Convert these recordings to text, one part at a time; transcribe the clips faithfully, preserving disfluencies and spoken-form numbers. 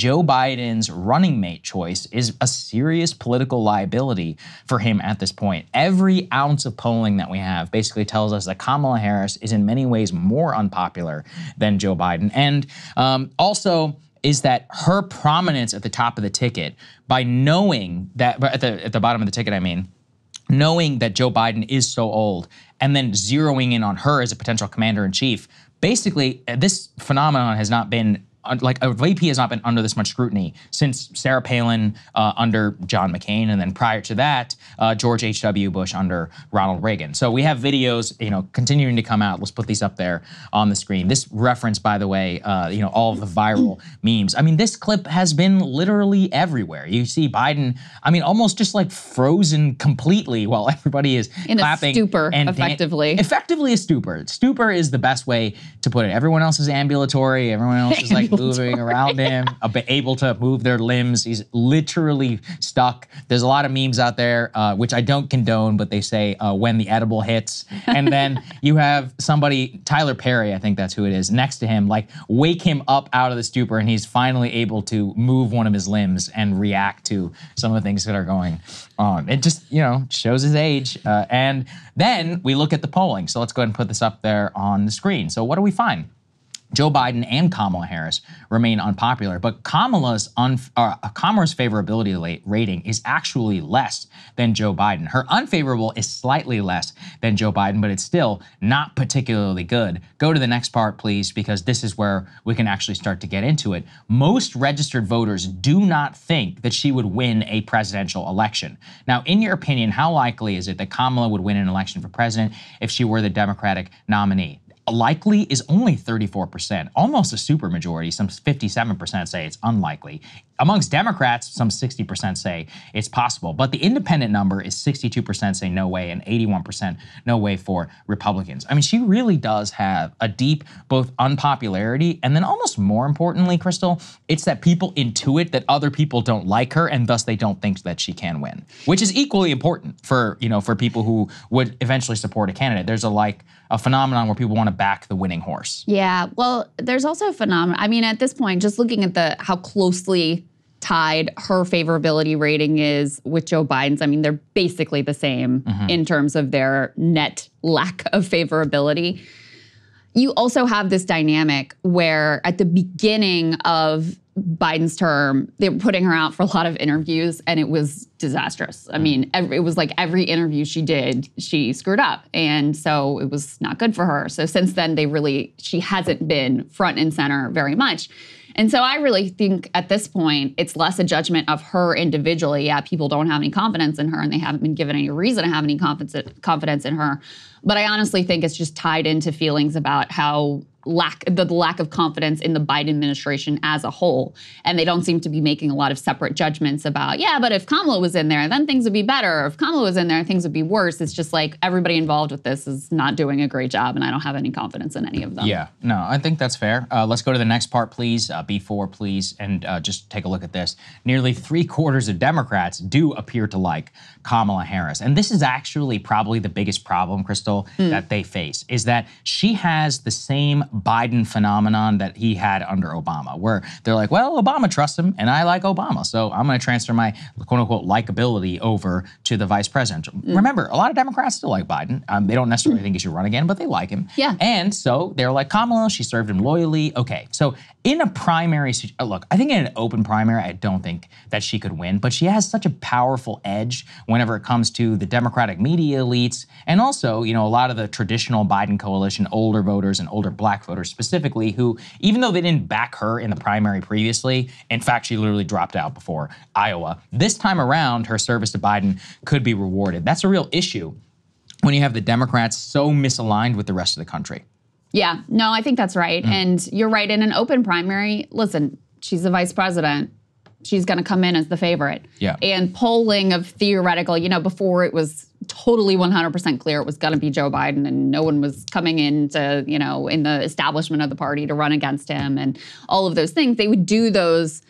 Joe Biden's running mate choice is a serious political liability for him at this point. Every ounce of polling that we have basically tells us that Kamala Harris is in many ways more unpopular than Joe Biden. And um, also, is that her prominence at the top of the ticket, by knowing that, at the, at the bottom of the ticket, I mean, knowing that Joe Biden is so old, and then zeroing in on her as a potential commander-in-chief, basically, this phenomenon has not been, like a V P has not been under this much scrutiny since Sarah Palin uh, under John McCain, and then prior to that, uh, George H W Bush under Ronald Reagan. So we have videos, you know, continuing to come out. Let's put these up there on the screen. This reference, by the way, uh, you know, all of the viral memes. I mean, this clip has been literally everywhere. You see Biden, I mean, almost just like frozen completely while everybody is in clapping. In a stupor, and effectively. Effectively a stupor. Stupor is the best way to put it. Everyone else is ambulatory. Everyone else is like, moving around him, able to move their limbs. He's literally stuck. There's a lot of memes out there, uh, which I don't condone, but they say uh, when the edible hits. And then you have somebody, Tyler Perry, I think that's who it is, next to him, like wake him up out of the stupor, and he's finally able to move one of his limbs and react to some of the things that are going on. It just, you know, shows his age. Uh, and then we look at the polling. So let's go ahead and put this up there on the screen. So what do we find? Joe Biden and Kamala Harris remain unpopular, but Kamala's, unf uh, Kamala's favorability rating is actually less than Joe Biden. Her unfavorable is slightly less than Joe Biden, but it's still not particularly good. Go to the next part, please, because this is where we can actually start to get into it. Most registered voters do not think that she would win a presidential election. Now, in your opinion, how likely is it that Kamala would win an election for president if she were the Democratic nominee? Likely is only thirty-four percent, almost a supermajority. Some fifty-seven percent say it's unlikely. Amongst Democrats, some sixty percent say it's possible, but the independent number is sixty-two percent say no way and eighty-one percent no way for Republicans. I mean, she really does have a deep both unpopularity and then almost more importantly, Crystal, it's that people intuit that other people don't like her and thus they don't think that she can win, which is equally important for, you know, for people who would eventually support a candidate. There's a like a phenomenon where people want to back the winning horse. Yeah, well, there's also a phenomenon. I mean, at this point, just looking at the how closely tied her favorability rating is with Joe Biden's. I mean, they're basically the same mm-hmm. in terms of their net lack of favorability. You also have this dynamic where at the beginning of Biden's term, they were putting her out for a lot of interviews and it was disastrous. I mean, every, it was like every interview she did, she screwed up. And so it was not good for her. So since then, they really, she hasn't been front and center very much. And so I really think at this point, it's less a judgment of her individually. Yeah, people don't have any confidence in her and they haven't been given any reason to have any confidence in her. But I honestly think it's just tied into feelings about how lack the lack of confidence in the Biden administration as a whole. And they don't seem to be making a lot of separate judgments about, yeah, but if Kamala was in there, then things would be better. Or if Kamala was in there, things would be worse. It's just like everybody involved with this is not doing a great job and I don't have any confidence in any of them. Yeah, no, I think that's fair. Uh, let's go to the next part, please. Uh, B four, please. And uh, just take a look at this. Nearly three quarters of Democrats do appear to like Kamala Harris. And this is actually probably the biggest problem, Crystal, mm. that they face is that she has the same Biden phenomenon that he had under Obama, where they're like, well, Obama trusts him and I like Obama, so I'm going to transfer my quote unquote likability over to the vice president. Mm. Remember, a lot of Democrats still like Biden. Um, they don't necessarily think he should run again, but they like him. Yeah. And so they're like, Kamala, she served him loyally. Okay. So in a primary, look, I think in an open primary, I don't think that she could win, but she has such a powerful edge whenever it comes to the Democratic media elites and also, you know, a lot of the traditional Biden coalition, older voters and older black voters specifically, who, even though they didn't back her in the primary previously, in fact, she literally dropped out before Iowa. This time around, her service to Biden could be rewarded. That's a real issue when you have the Democrats so misaligned with the rest of the country. Yeah, no, I think that's right. Mm. And you're right, in an open primary, listen, she's the vice president. She's going to come in as the favorite. Yeah. And polling of theoretical, you know, before it was totally one hundred percent clear it was going to be Joe Biden and no one was coming in to, you know, in the establishment of the party to run against him and all of those things. They would do those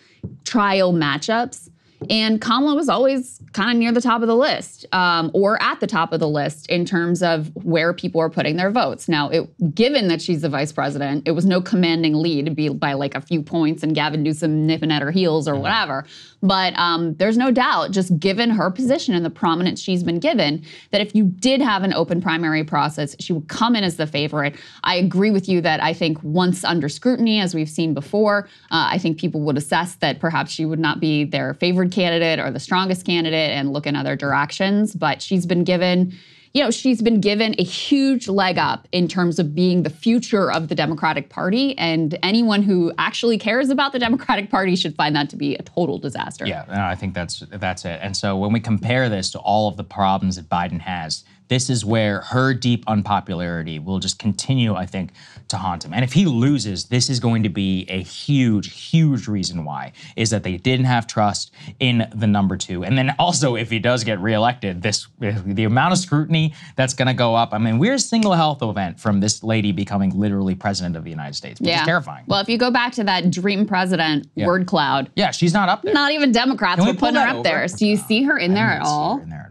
trial matchups. And Kamala was always kind of near the top of the list um, or at the top of the list in terms of where people are putting their votes. Now, it, given that she's the vice president, it was no commanding lead be by like a few points and Gavin Newsom nipping at her heels or whatever. But um, there's no doubt, just given her position and the prominence she's been given, that if you did have an open primary process, she would come in as the favorite. I agree with you that I think once under scrutiny, as we've seen before, uh, I think people would assess that perhaps she would not be their favorite candidate or the strongest candidate and look in other directions. But she's been given, you know, she's been given a huge leg up in terms of being the future of the Democratic Party. And anyone who actually cares about the Democratic Party should find that to be a total disaster. Yeah, no, I think that's that's it. And so when we compare this to all of the problems that Biden has, this is where her deep unpopularity will just continue, I think, to haunt him. And if he loses, this is going to be a huge, huge reason why, is that they didn't have trust in the number two. And then also, if he does get reelected, this the amount of scrutiny that's going to go up. I mean, we're a single health event from this lady becoming literally president of the United States, which yeah. is terrifying. Well, if you go back to that dream president yeah. word cloud. Yeah, she's not up there. Not even Democrats were putting her up over? there. So you no, see her in I there at all? Her in there at all.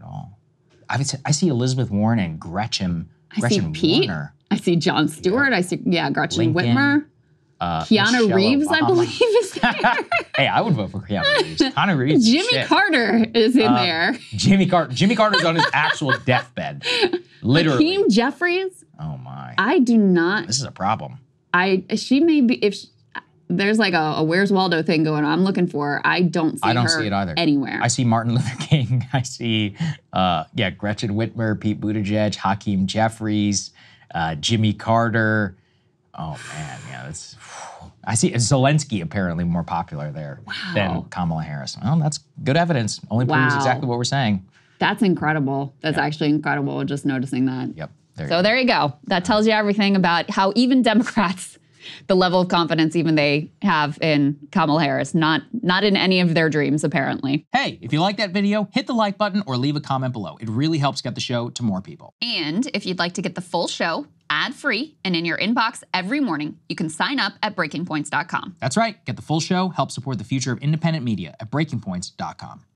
I see Elizabeth Warren and Gretchen. I Gretchen see Pete. Warner. I see John Stewart. Yeah. I see, yeah, Gretchen Lincoln, Whitmer. Uh, Keanu Michelle Reeves, Obama. I believe, is there. Hey, I would vote for Keanu Reeves. Keanu Reeves. Jimmy shit. Carter is in um, there. Jimmy Carter. Jimmy Carter's on his actual deathbed. Literally. Hakeem Jeffries. Oh my. I do not. This is a problem. I. She may be if. She, There's like a, a Where's Waldo thing going on. I'm looking for her. I don't see I don't her see it either. anywhere. I see Martin Luther King. I see, uh, yeah, Gretchen Whitmer, Pete Buttigieg, Hakeem Jeffries, uh, Jimmy Carter. Oh, man, yeah, that's... I see Zelensky apparently more popular there wow. than Kamala Harris. Well, that's good evidence. Only proves wow. exactly what we're saying. That's incredible. That's yeah. actually incredible, just noticing that. Yep. There so you there you go. That tells you everything about how even Democrats... the level of confidence even they have in Kamala Harris, not not in any of their dreams, apparently. Hey, if you like that video, hit the like button or leave a comment below. It really helps get the show to more people. And if you'd like to get the full show, ad-free, and in your inbox every morning, you can sign up at breaking points dot com. That's right. Get the full show, help support the future of independent media at breaking points dot com.